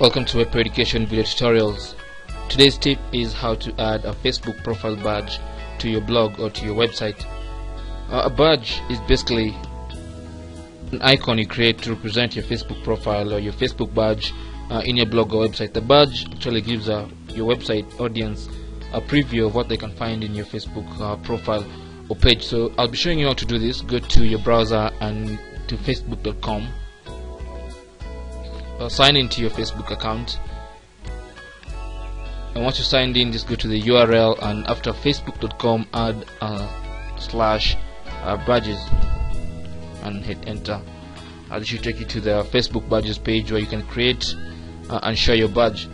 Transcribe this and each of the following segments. Welcome to WebPro Education video tutorials. Today's tip is how to add a Facebook profile badge to your blog or to your website. A badge is basically an icon you create to represent your Facebook profile or your Facebook badge in your blog or website. The badge actually gives your website audience a preview of what they can find in your Facebook profile or page. So I'll be showing you how to do this. Go to your browser and to facebook.com. Sign into your Facebook account, and once you signed in, just go to the URL and after facebook.com add /badges and hit enter. This should take you to the Facebook badges page where you can create and share your badge.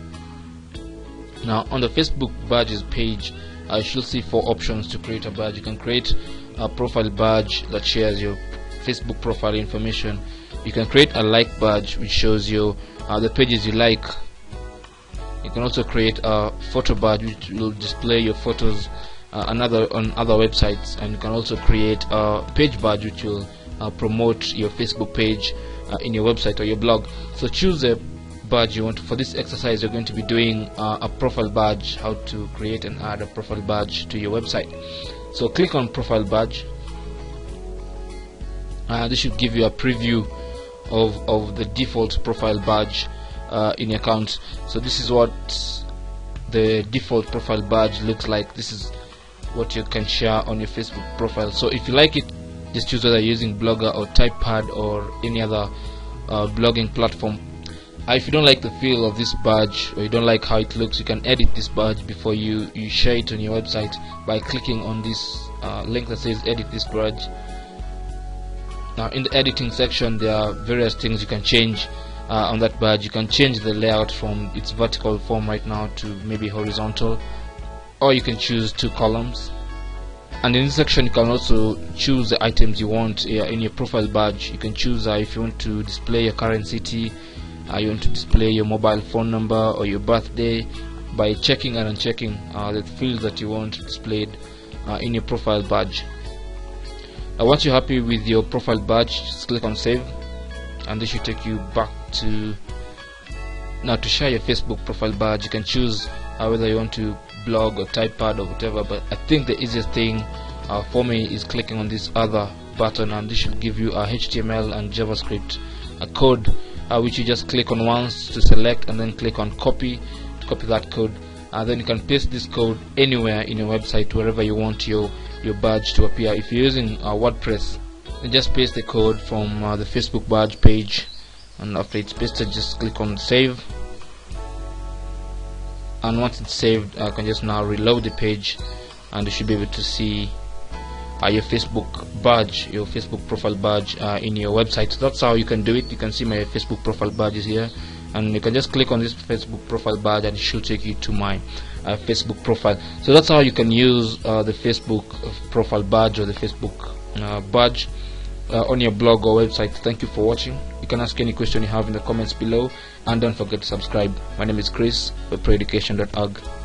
Now on the Facebook badges page you'll see four options to create a badge. You can create a profile badge that shares your Facebook profile information. You can create a like badge which shows you the pages you like. You can also create a photo badge which will display your photos on other websites, and you can also create a page badge which will promote your Facebook page in your website or your blog. So choose a badge you want. For this exercise you're going to be doing a profile badge, how to create and add a profile badge to your website. So click on profile badge. This should give you a preview of the default profile badge in your account. So this is what the default profile badge looks like. This is what you can share on your Facebook profile. So if you like it, just choose whether you're using Blogger or TypePad or any other blogging platform. If you don't like the feel of this badge or you don't like how it looks, you can edit this badge before you share it on your website by clicking on this link that says edit this badge. Now in the editing section there are various things you can change on that badge. You can change the layout from its vertical form right now to maybe horizontal, or you can choose two columns. And in this section you can also choose the items you want in your profile badge. You can choose if you want to display your current city, you want to display your mobile phone number or your birthday, by checking and unchecking the fields that you want displayed in your profile badge. Once you're happy with your profile badge, just click on save, and this should take you back to. Now to share your Facebook profile badge, you can choose whether you want to blog or TypePad or whatever, but I think the easiest thing for me is clicking on this other button, and this should give you a HTML and JavaScript code which you just click on once to select, and then click on copy to copy that code, and then you can paste this code anywhere in your website, wherever you want your badge to appear. If you're using WordPress, then just paste the code from the Facebook badge page, and after it's pasted just click on save, and once it's saved I can just now reload the page, and you should be able to see your Facebook badge, your Facebook profile badge in your website. So that's how you can do it. You can see my Facebook profile badge is here, and you can just click on this Facebook profile badge and it should take you to my Facebook profile. So that's how you can use the Facebook profile badge or the Facebook badge on your blog or website. Thank you for watching. You can ask any question you have in the comments below, and don't forget to subscribe. My name is Chris, WebProEducation.org.